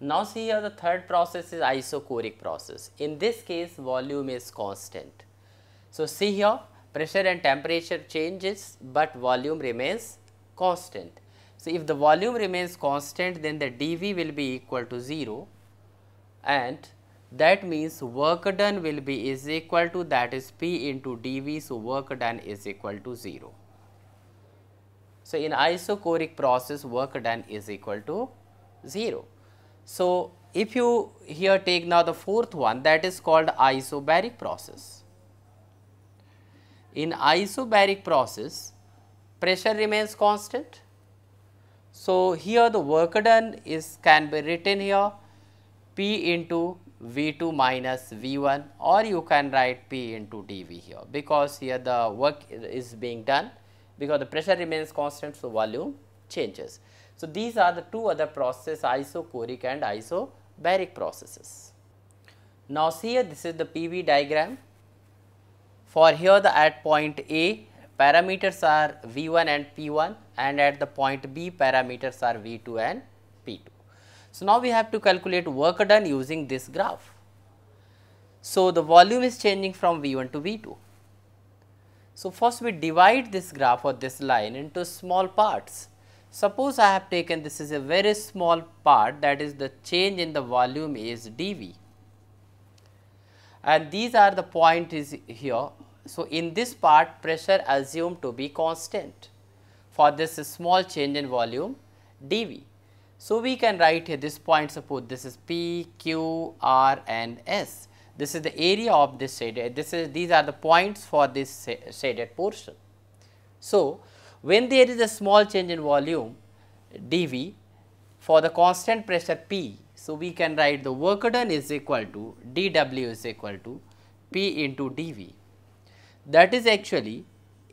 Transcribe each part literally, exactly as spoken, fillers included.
Now see here, the third process is isochoric process. In this case, volume is constant. So see here, pressure and temperature changes, but volume remains constant. So if the volume remains constant, then the dV will be equal to zero, and that means work done will be is equal to, that is P into dV, so work done is equal to zero. So in isochoric process, work done is equal to zero. So if you here take now the fourth one, that is called isobaric process. In isobaric process, pressure remains constant. So here the work done is can be written here P into V two minus V one, or you can write P into dV here, because here the work is being done, because the pressure remains constant, so volume changes. So these are the two other processes, isochoric and isobaric processes. Now see here, this is the P V diagram. For here the at point A, parameters are V one and P one, and at the point B, parameters are V two and P two. So now we have to calculate work done using this graph. So the volume is changing from V one to V two. So first we divide this graph or this line into small parts. Suppose I have taken this is a very small part, that is the change in the volume is dV, and these are the point is here. So in this part, pressure assumed to be constant for this small change in volume dV. So we can write here this point, suppose this is P, Q, R and S. This is the area of this shaded, this is, these are the points for this shaded portion. So when there is a small change in volume dV for the constant pressure P, so we can write the work done is equal to dW is equal to P into dV. That is actually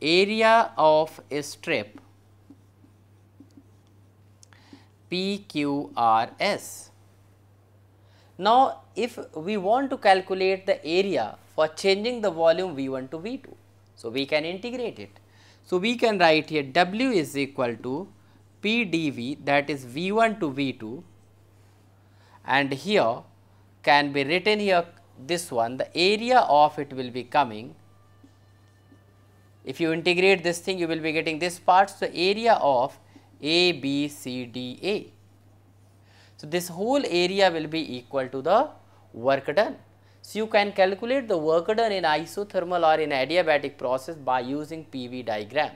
area of a strip P Q R S. Now, if we want to calculate the area for changing the volume V one to V two, so we can integrate it. So we can write here W is equal to P dV, that is V one to V two, and here can be written here this one, the area of it will be coming. If you integrate this thing, you will be getting this part, so area of A, B, C, D, A. So this whole area will be equal to the work done. So you can calculate the work done in isothermal or in adiabatic process by using P V diagram.